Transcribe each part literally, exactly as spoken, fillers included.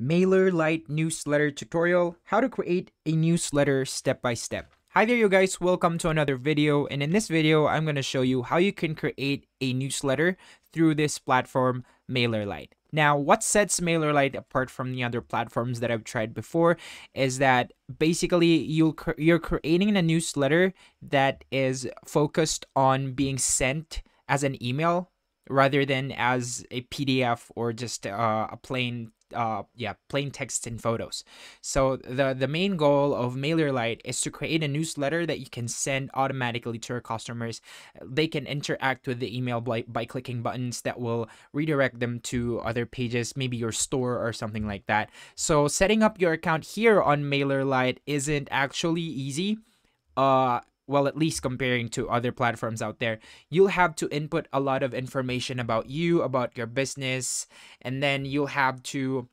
MailerLite newsletter tutorial, how to create a newsletter step by step. Hi there you guys, welcome to another video, and in this video I'm going to show you how you can create a newsletter through this platform MailerLite. Now, what sets MailerLite apart from the other platforms that I've tried before is that basically you'll you're creating a newsletter that is focused on being sent as an email rather than as a P D F or just uh, a plain uh yeah plain text and photos. So the the main goal of MailerLite is to create a newsletter that you can send automatically to your customers. They can interact with the email by, by clicking buttons that will redirect them to other pages, maybe your store or something like that. So setting up your account here on MailerLite isn't actually easy, uh well, at least comparing to other platforms out there. You'll have to input a lot of information about you, about your business, and then you'll have to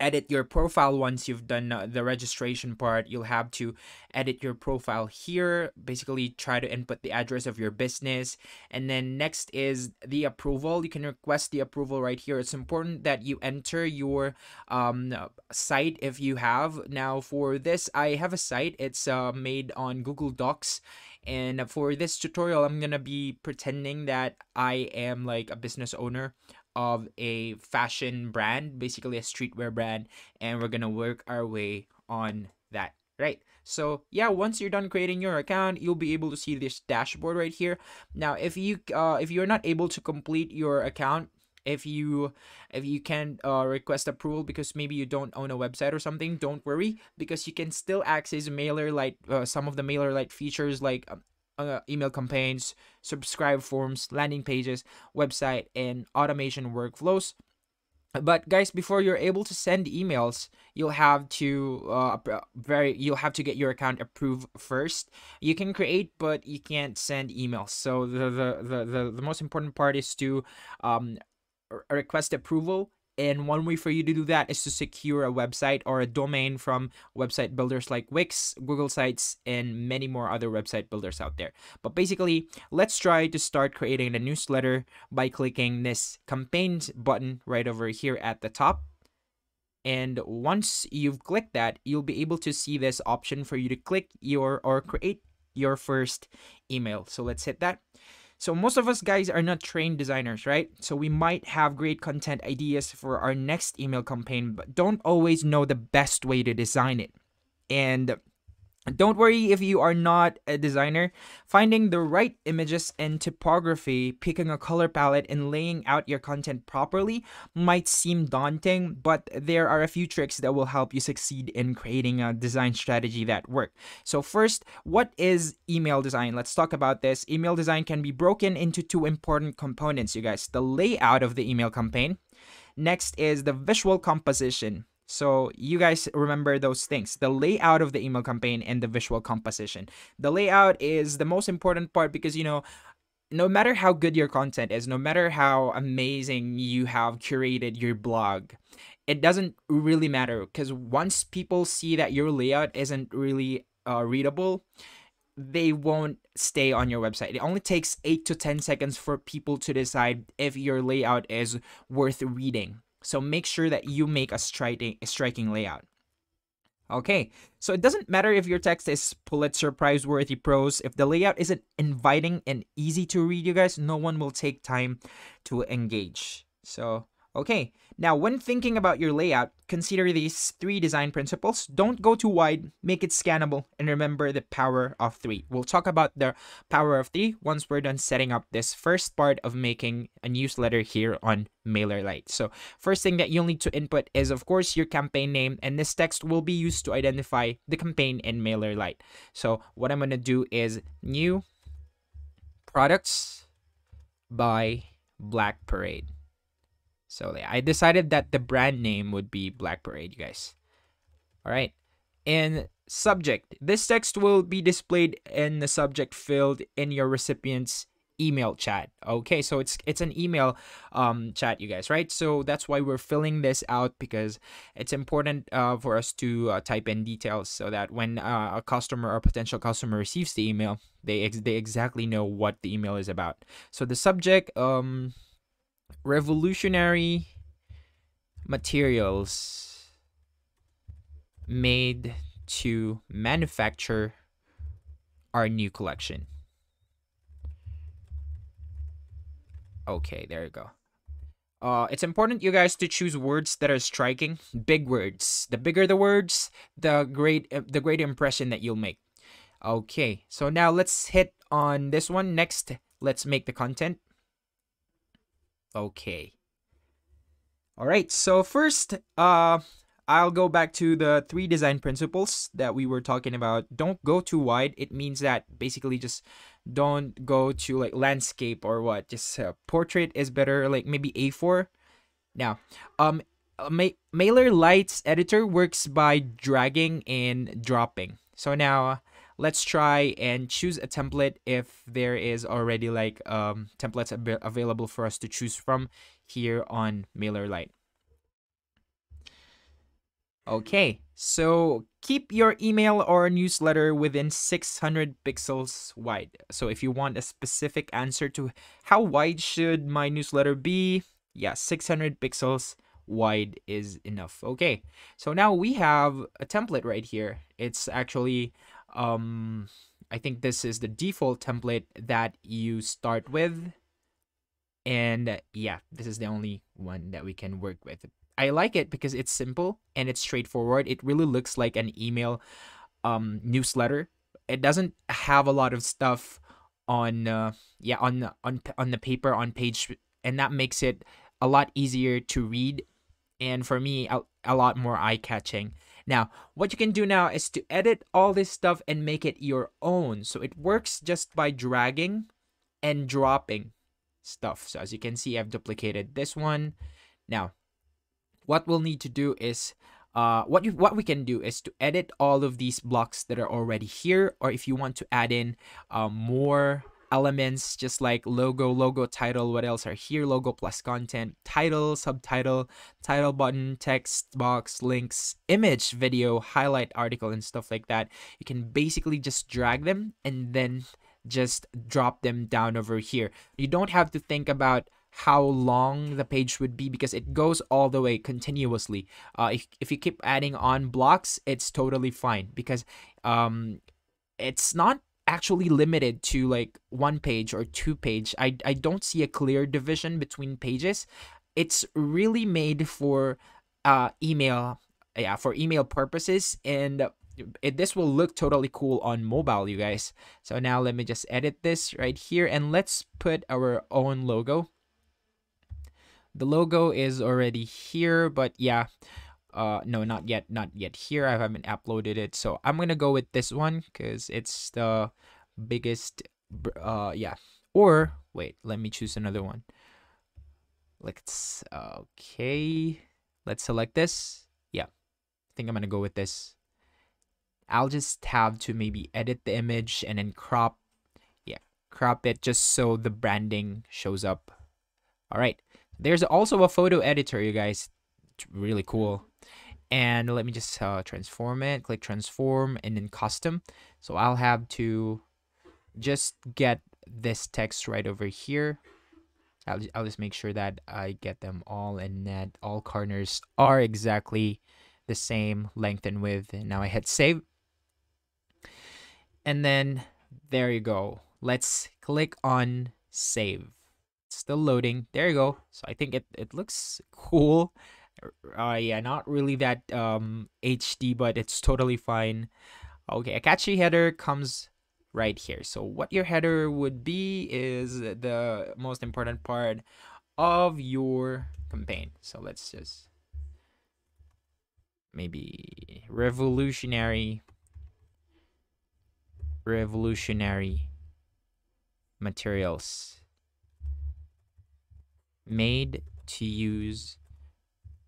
edit your profile once you've done uh, the registration part. You'll have to edit your profile here, basically try to input the address of your business. And then next is the approval. You can request the approval right here. It's important that you enter your um, site if you have. Now for this, I have a site. It's uh, made on Google Docs. And for this tutorial, I'm going to be pretending that I am like a business owner of a fashion brand, basically a streetwear brand, and we're gonna work our way on that, right? So yeah, once you're done creating your account, you'll be able to see this dashboard right here. Now, if you uh, if you're not able to complete your account, if you if you can't uh, request approval because maybe you don't own a website or something, don't worry, because you can still access MailerLite, uh, some of the MailerLite features like Um, Uh, email campaigns, subscribe forms, landing pages, website, and automation workflows. But guys, before you're able to send emails, you'll have to uh, very you'll have to get your account approved first. You can create, but you can't send emails. So the the the the, the most important part is to um, request approval. And one way for you to do that is to secure a website or a domain from website builders like Wix, Google Sites, and many more other website builders out there. But basically, let's try to start creating a newsletter by clicking this campaigns button right over here at the top. And once you've clicked that, you'll be able to see this option for you to click your or create your first email. So let's hit that. So most of us guys are not trained designers, right? So we might have great content ideas for our next email campaign, but don't always know the best way to design it. And don't worry if you are not a designer. Finding the right images and typography, picking a color palette, and laying out your content properly might seem daunting, but there are a few tricks that will help you succeed in creating a design strategy that works. So first, what is email design? Let's talk about this. Email design can be broken into two important components, you guys. The layout of the email campaign. Next is the visual composition. So you guys remember those things, the layout of the email campaign and the visual composition. The layout is the most important part because, you know, no matter how good your content is, no matter how amazing you have curated your blog, it doesn't really matter, because once people see that your layout isn't really uh, readable, they won't stay on your website. It only takes eight to ten seconds for people to decide if your layout is worth reading. So make sure that you make a striking, a striking layout. Okay, so it doesn't matter if your text is Pulitzer Prize worthy prose. If the layout isn't inviting and easy to read, you guys, no one will take time to engage. So, okay. Now, when thinking about your layout, consider these three design principles. Don't go too wide, make it scannable, and remember the power of three. We'll talk about the power of three once we're done setting up this first part of making a newsletter here on MailerLite. So first thing that you'll need to input is, of course, your campaign name, and this text will be used to identify the campaign in MailerLite. So what I'm going to do is new products by Black Parade. So I decided that the brand name would be Black Parade, you guys. All right. And subject. This text will be displayed in the subject field in your recipient's email chat. Okay, so it's it's an email um, chat, you guys, right? So that's why we're filling this out, because it's important uh, for us to uh, type in details so that when uh, a customer or potential customer receives the email, they ex they exactly know what the email is about. So the subject. Um, Revolutionary materials made to manufacture our new collection. Okay, there you go. Uh, it's important, you guys, to choose words that are striking. Big words. The bigger the words, the great, uh, the greater impression that you'll make. Okay, so now let's hit on this one. Next, let's make the content. Okay. All right, so first, uh, I'll go back to the three design principles that we were talking about. Don't go too wide. It means that basically just don't go to like landscape or what. Just uh, portrait is better, like maybe A four. Now, um, Ma MailerLite's editor works by dragging and dropping. So now let's try and choose a template if there is already like um, templates av available for us to choose from here on MailerLite. Okay, so keep your email or newsletter within six hundred pixels wide. So if you want a specific answer to how wide should my newsletter be, yeah, six hundred pixels wide is enough. Okay, so now we have a template right here. It's actually, um, I think this is the default template that you start with. And yeah, this is the only one that we can work with. I like it because it's simple and it's straightforward. It really looks like an email um, newsletter. It doesn't have a lot of stuff on uh, yeah on on on the paper on page, and that makes it a lot easier to read, and for me a, a lot more eye-catching. Now, what you can do now is to edit all this stuff and make it your own. So it works just by dragging and dropping stuff. So as you can see, I've duplicated this one now. What we'll need to do is, uh, what you, what we can do is to edit all of these blocks that are already here, or if you want to add in uh, more elements, just like logo, logo, title, what else are here, logo plus content, title, subtitle, title button, text box, links, image, video, highlight, article, and stuff like that. You can basically just drag them and then just drop them down over here. You don't have to think about how long the page would be because it goes all the way continuously. Uh, if, if you keep adding on blocks, it's totally fine because um, it's not actually limited to like one page or two page. I, I don't see a clear division between pages. It's really made for uh, email, yeah, for email purposes, and it, this will look totally cool on mobile, you guys. So now let me just edit this right here and let's put our own logo. The logo is already here, but yeah, uh, no, not yet, not yet here. I haven't uploaded it, so I'm gonna go with this one because it's the biggest, uh, yeah. Or wait, let me choose another one. Let's, okay, let's select this. Yeah, I think I'm gonna go with this. I'll just have to maybe edit the image and then crop, yeah, crop it just so the branding shows up. All right. There's also a photo editor, you guys. It's really cool. And let me just uh, transform it. Click transform and then custom. So I'll have to just get this text right over here. I'll, I'll just make sure that I get them all and that all corners are exactly the same length and width. And now I hit save. And then there you go. Let's click on save. Still loading. There you go. So I think it, it looks cool. Uh, yeah, not really that um, H D, but it's totally fine. Okay, a catchy header comes right here. So what your header would be is the most important part of your campaign. So let's just maybe revolutionary, revolutionary materials. Made to use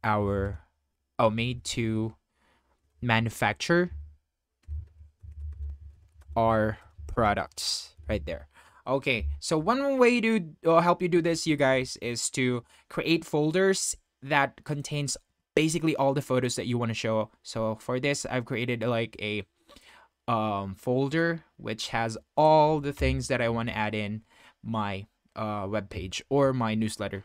our oh made to manufacture our products right there. Okay, so one way to uh, help you do this, you guys, is to create folders that contains basically all the photos that you want to show. So for this, I've created like a um, folder which has all the things that I want to add in my Uh, web page or my newsletter.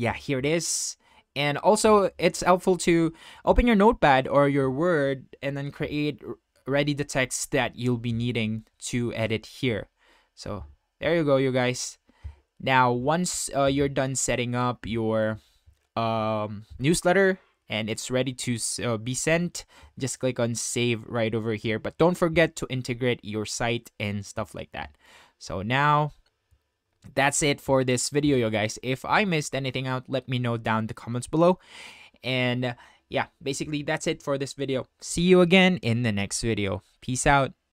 Yeah, here it is. And also, it's helpful to open your Notepad or your Word and then create ready the text that you'll be needing to edit here. So there you go, you guys. Now, once uh, you're done setting up your um, newsletter and it's ready to uh, be sent, just click on save right over here. But don't forget to integrate your site and stuff like that. So now, that's it for this video, you guys. If I missed anything out, let me know down in the comments below. And uh, yeah, basically that's it for this video. See you again in the next video. Peace out.